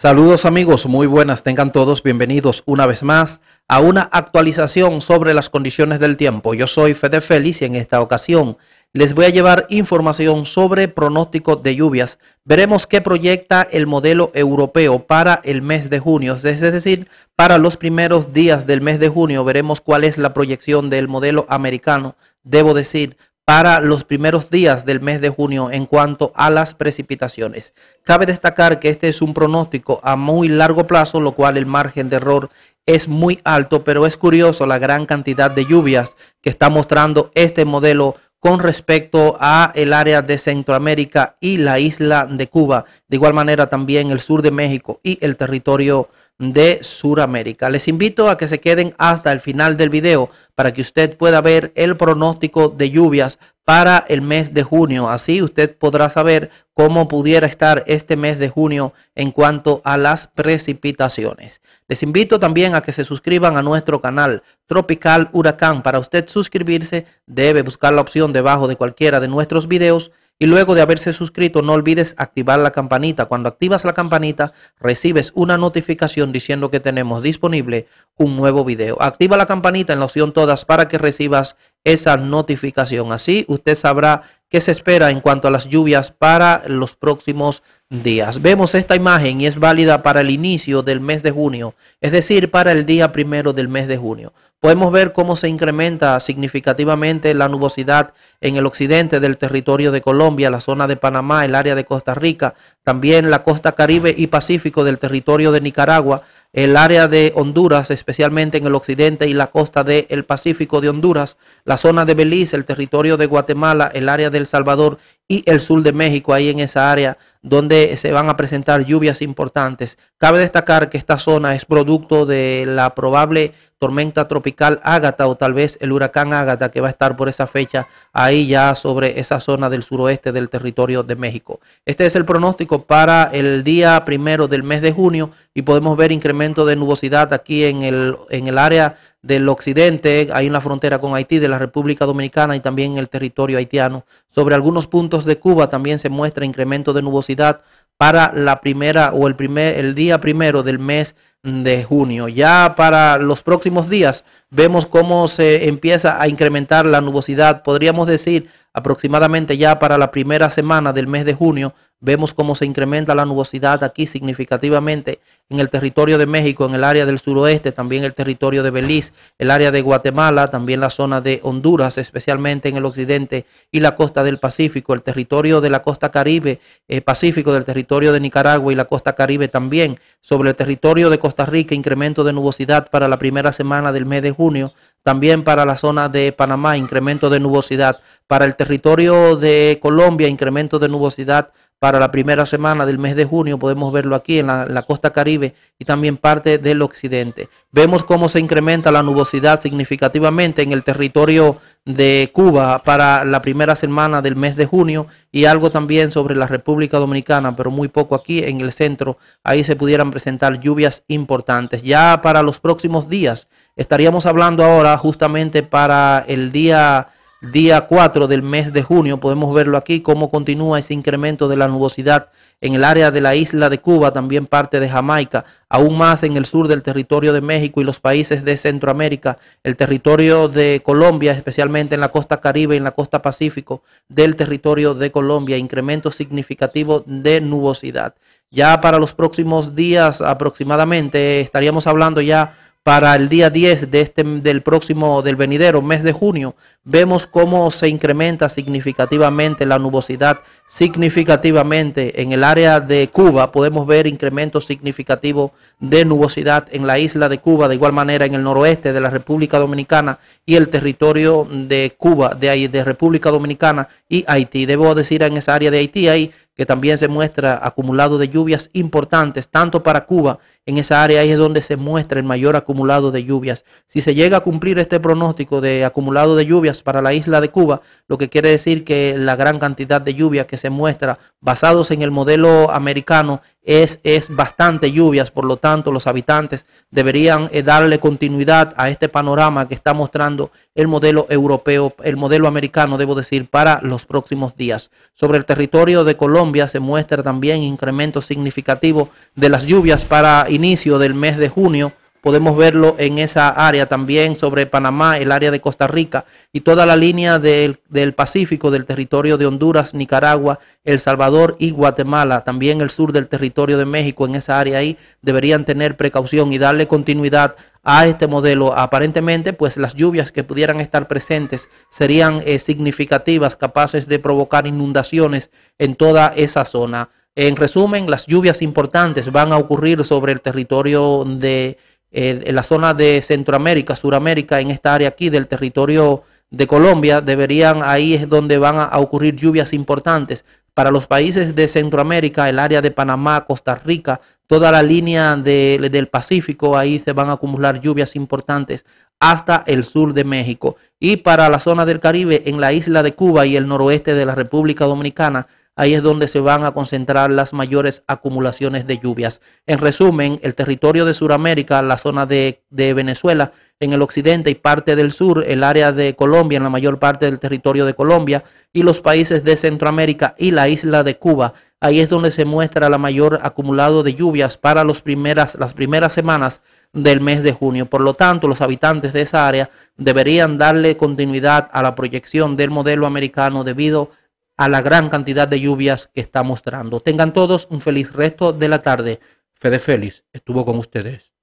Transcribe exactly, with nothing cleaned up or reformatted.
Saludos amigos, muy buenas, tengan todos bienvenidos una vez más a una actualización sobre las condiciones del tiempo. Yo soy Fede Félix y en esta ocasión les voy a llevar información sobre pronóstico de lluvias. Veremos qué proyecta el modelo europeo para el mes de junio, es decir, para los primeros días del mes de junio. Veremos cuál es la proyección del modelo americano, debo decir, para los primeros días del mes de junio en cuanto a las precipitaciones. Cabe destacar que este es un pronóstico a muy largo plazo, lo cual el margen de error es muy alto, pero es curioso la gran cantidad de lluvias que está mostrando este modelo con respecto a el área de Centroamérica y la isla de Cuba. De igual manera también el sur de México y el territorio de Suramérica. Les invito a que se queden hasta el final del video para que usted pueda ver el pronóstico de lluvias para el mes de junio. Así usted podrá saber cómo pudiera estar este mes de junio en cuanto a las precipitaciones. Les invito también a que se suscriban a nuestro canal Tropical Huracán. Para usted suscribirse debe buscar la opción debajo de cualquiera de nuestros videos. Y luego de haberse suscrito, no olvides activar la campanita. Cuando activas la campanita, recibes una notificación diciendo que tenemos disponible un nuevo video. Activa la campanita en la opción todas para que recibas esa notificación. Así usted sabrá qué se espera en cuanto a las lluvias para los próximos días. Vemos esta imagen y es válida para el inicio del mes de junio, es decir, para el día primero del mes de junio. Podemos ver cómo se incrementa significativamente la nubosidad en el occidente del territorio de Colombia, la zona de Panamá, el área de Costa Rica, también la costa Caribe y Pacífico del territorio de Nicaragua, el área de Honduras, especialmente en el occidente y la costa del Pacífico de Honduras, la zona de Belice, el territorio de Guatemala, el área de El Salvador y el sur de México, ahí en esa área donde se van a presentar lluvias importantes. Cabe destacar que esta zona es producto de la probable tormenta tropical Ágata o tal vez el huracán Ágata, que va a estar por esa fecha ahí ya sobre esa zona del suroeste del territorio de México. Este es el pronóstico para el día primero del mes de junio y podemos ver incremento de nubosidad aquí en el, en el área del occidente, hay una frontera con Haití, de la República Dominicana y también en el territorio haitiano. Sobre algunos puntos de Cuba también se muestra incremento de nubosidad para la primera o el primer el día primero del mes de junio. Ya para los próximos días vemos cómo se empieza a incrementar la nubosidad. Podríamos decir aproximadamente ya para la primera semana del mes de junio vemos cómo se incrementa la nubosidad aquí significativamente en el territorio de México, en el área del suroeste, también el territorio de Belice, el área de Guatemala, también la zona de Honduras, especialmente en el occidente y la costa del Pacífico, el territorio de la costa Caribe, eh, Pacífico del territorio de Nicaragua y la costa Caribe también. Sobre el territorio de Costa Rica, incremento de nubosidad para la primera semana del mes de junio. También para la zona de Panamá, incremento de nubosidad. Para el territorio de Colombia, incremento de nubosidad. Para la primera semana del mes de junio podemos verlo aquí en la, la costa Caribe y también parte del occidente. Vemos cómo se incrementa la nubosidad significativamente en el territorio de Cuba para la primera semana del mes de junio y algo también sobre la República Dominicana, pero muy poco aquí en el centro. Ahí se pudieran presentar lluvias importantes. Ya para los próximos días estaríamos hablando ahora justamente para el día... Día cuatro del mes de junio, podemos verlo aquí, cómo continúa ese incremento de la nubosidad en el área de la isla de Cuba, también parte de Jamaica, aún más en el sur del territorio de México y los países de Centroamérica, el territorio de Colombia, especialmente en la costa Caribe y en la costa Pacífico del territorio de Colombia, incremento significativo de nubosidad. Ya para los próximos días aproximadamente estaríamos hablando ya para el día diez de este, del próximo, del venidero mes de junio, vemos cómo se incrementa significativamente la nubosidad, significativamente en el área de Cuba. Podemos ver incremento significativo de nubosidad en la isla de Cuba, de igual manera en el noroeste de la República Dominicana y el territorio de Cuba, de ahí de República Dominicana y Haití. Debo decir en esa área de Haití ahí, que también se muestra acumulado de lluvias importantes, tanto para Cuba, en esa área ahí es donde se muestra el mayor acumulado de lluvias. Si se llega a cumplir este pronóstico de acumulado de lluvias para la isla de Cuba, lo que quiere decir que la gran cantidad de lluvias que se muestra basados en el modelo americano es, es bastante lluvias, por lo tanto los habitantes deberían eh, darle continuidad a este panorama que está mostrando el modelo europeo, el modelo americano, debo decir, para los próximos días. Sobre el territorio de Colombia se muestra también incremento significativo de las lluvias para inicio del mes de junio. Podemos verlo en esa área también sobre Panamá, el área de Costa Rica y toda la línea del, del Pacífico, del territorio de Honduras, Nicaragua, El Salvador y Guatemala. También el sur del territorio de México, en esa área ahí deberían tener precaución y darle continuidad a este modelo. Aparentemente, pues las lluvias que pudieran estar presentes serían eh, significativas, capaces de provocar inundaciones en toda esa zona. En resumen, las lluvias importantes van a ocurrir sobre el territorio de Eh, en la zona de Centroamérica, Suramérica, en esta área aquí del territorio de Colombia, deberían, ahí es donde van a, a ocurrir lluvias importantes. Para los países de Centroamérica, el área de Panamá, Costa Rica, toda la línea de, del Pacífico, ahí se van a acumular lluvias importantes hasta el sur de México. Y para la zona del Caribe, en la isla de Cuba y el noroeste de la República Dominicana, ahí es donde se van a concentrar las mayores acumulaciones de lluvias. En resumen, el territorio de Suramérica, la zona de, de Venezuela, en el occidente y parte del sur, el área de Colombia, en la mayor parte del territorio de Colombia, y los países de Centroamérica y la isla de Cuba. Ahí es donde se muestra la mayor acumulado de lluvias para los primeras, las primeras semanas del mes de junio. Por lo tanto, los habitantes de esa área deberían darle continuidad a la proyección del modelo americano debido a a la gran cantidad de lluvias que está mostrando. Tengan todos un feliz resto de la tarde. Fede Félix estuvo con ustedes.